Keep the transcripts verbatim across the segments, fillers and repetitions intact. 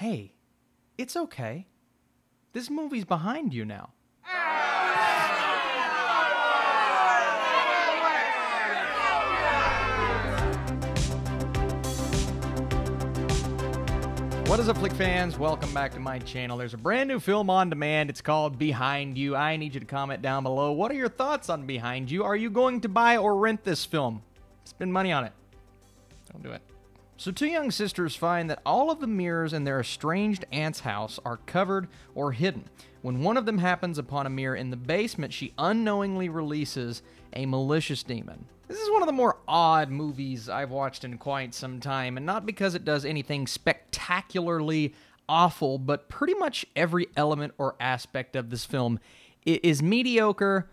hey, it's okay. This movie's behind you now. What is up, Flick fans? Welcome back to my channel. There's a brand new film on demand. It's called Behind You. I need you to comment down below. What are your thoughts on Behind You? Are you going to buy or rent this film? Spend money on it. Don't do it. So two young sisters find that all of the mirrors in their estranged aunt's house are covered or hidden. When one of them happens upon a mirror in the basement, she unknowingly releases a malicious demon. This is one of the more odd movies I've watched in quite some time, and not because it does anything spectacularly awful, but pretty much every element or aspect of this film is mediocre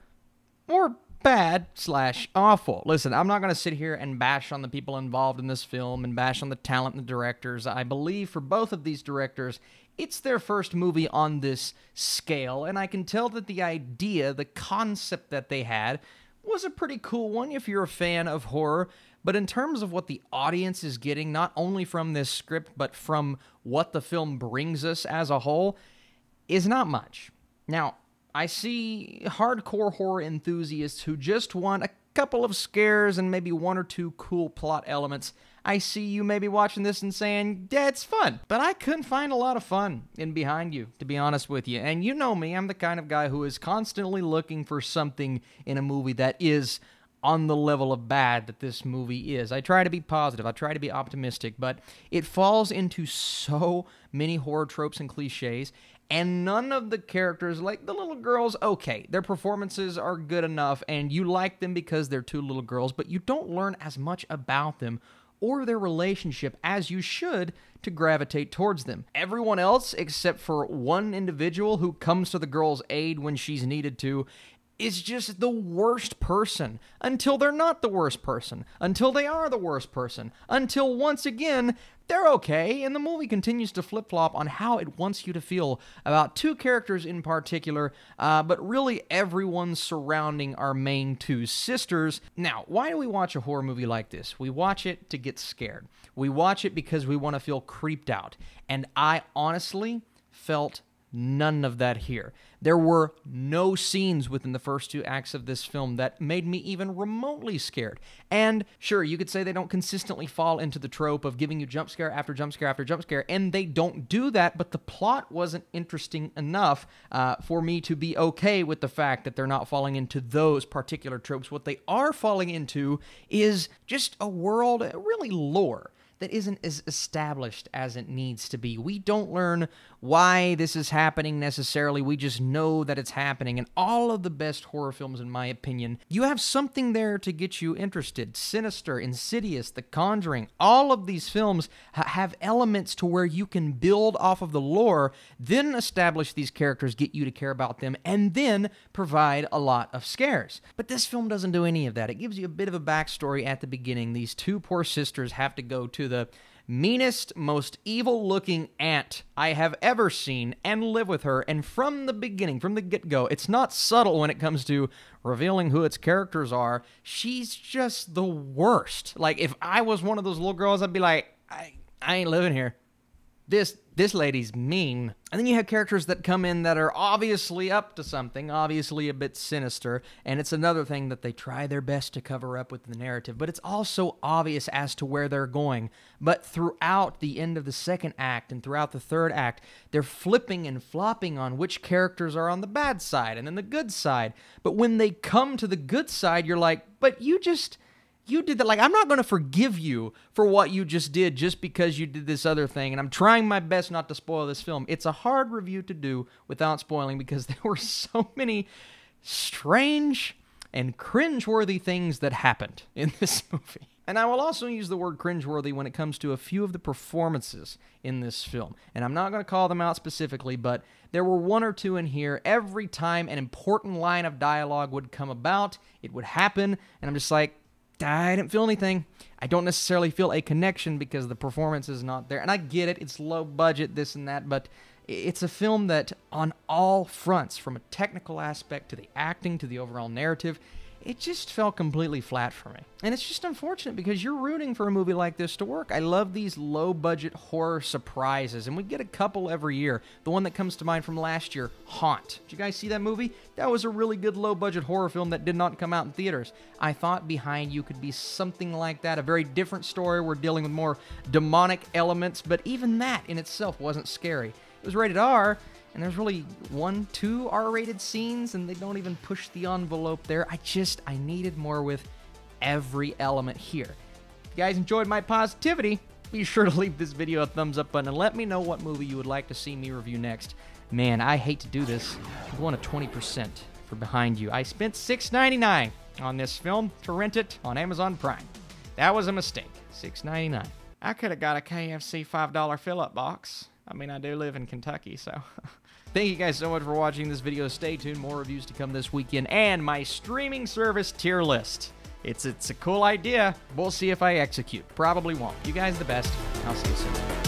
or bad slash awful. Listen, I'm not going to sit here and bash on the people involved in this film and bash on the talent and the directors. I believe for both of these directors, it's their first movie on this scale, and I can tell that the idea, the concept that they had, was a pretty cool one if you're a fan of horror, but in terms of what the audience is getting, not only from this script, but from what the film brings us as a whole, is not much. Now, I see hardcore horror enthusiasts who just want a couple of scares and maybe one or two cool plot elements. I see you maybe watching this and saying, yeah, it's fun. But I couldn't find a lot of fun in Behind You, to be honest with you. And you know me, I'm the kind of guy who is constantly looking for something in a movie that is on the level of bad that this movie is. I try to be positive, I try to be optimistic, but it falls into so many horror tropes and cliches, and none of the characters, like the little girls, okay, their performances are good enough, and you like them because they're two little girls, but you don't learn as much about them or their relationship as you should to gravitate towards them. Everyone else, except for one individual who comes to the girl's aid when she's needed to, is just the worst person until they're not the worst person, until they are the worst person, until once again, they're okay, and the movie continues to flip-flop on how it wants you to feel about two characters in particular, uh, but really everyone surrounding our main two sisters. Now, why do we watch a horror movie like this? We watch it to get scared. We watch it because we want to feel creeped out, and I honestly felt none of that here. There were no scenes within the first two acts of this film that made me even remotely scared. And sure, you could say they don't consistently fall into the trope of giving you jump scare after jump scare after jump scare, and they don't do that, but the plot wasn't interesting enough uh, for me to be okay with the fact that they're not falling into those particular tropes. What they are falling into is just a world, really lore, that isn't as established as it needs to be. We don't learn why this is happening necessarily. We just know that it's happening. And all of the best horror films, in my opinion, you have something there to get you interested. Sinister, Insidious, The Conjuring, all of these films ha- have elements to where you can build off of the lore, then establish these characters, get you to care about them, and then provide a lot of scares. But this film doesn't do any of that. It gives you a bit of a backstory at the beginning. These two poor sisters have to go to the meanest, most evil-looking aunt I have ever seen and live with her, and from the beginning, from the get-go, it's not subtle when it comes to revealing who its characters are. She's just the worst. Like, if I was one of those little girls, I'd be like, I, I ain't living here. This, this lady's mean. And then you have characters that come in that are obviously up to something, obviously a bit sinister, and it's another thing that they try their best to cover up with the narrative, but it's also obvious as to where they're going. But throughout the end of the second act and throughout the third act, they're flipping and flopping on which characters are on the bad side and then the good side. But when they come to the good side, you're like, but you just... you did that. Like, I'm not going to forgive you for what you just did just because you did this other thing, and I'm trying my best not to spoil this film. It's a hard review to do without spoiling because there were so many strange and cringeworthy things that happened in this movie. And I will also use the word cringeworthy when it comes to a few of the performances in this film. And I'm not going to call them out specifically, but there were one or two in here. Every time an important line of dialogue would come about, it would happen, and I'm just like, I didn't feel anything. I don't necessarily feel a connection because the performance is not there. And I get it, it's low budget, this and that, but it's a film that on all fronts, from a technical aspect to the acting to the overall narrative, it just fell completely flat for me. And it's just unfortunate because you're rooting for a movie like this to work. I love these low-budget horror surprises, and we get a couple every year. The one that comes to mind from last year, Haunt. Did you guys see that movie? That was a really good low-budget horror film that did not come out in theaters. I thought Behind You could be something like that, a very different story. We're dealing with more demonic elements, but even that in itself wasn't scary. It was rated R, and there's really one, two R-rated scenes, and they don't even push the envelope there. I just, I needed more with every element here. If you guys enjoyed my positivity, be sure to leave this video a thumbs up button and let me know what movie you would like to see me review next. Man, I hate to do this. I'm going to twenty percent for Behind You. I spent six ninety-nine on this film to rent it on Amazon Prime. That was a mistake, six ninety-nine. I could have got a K F C five dollar fill-up box. I mean, I do live in Kentucky, so. Thank you guys so much for watching this video. Stay tuned, more reviews to come this weekend, and my streaming service tier list. It's, it's a cool idea. We'll see if I execute. Probably won't. You guys the best. I'll see you soon.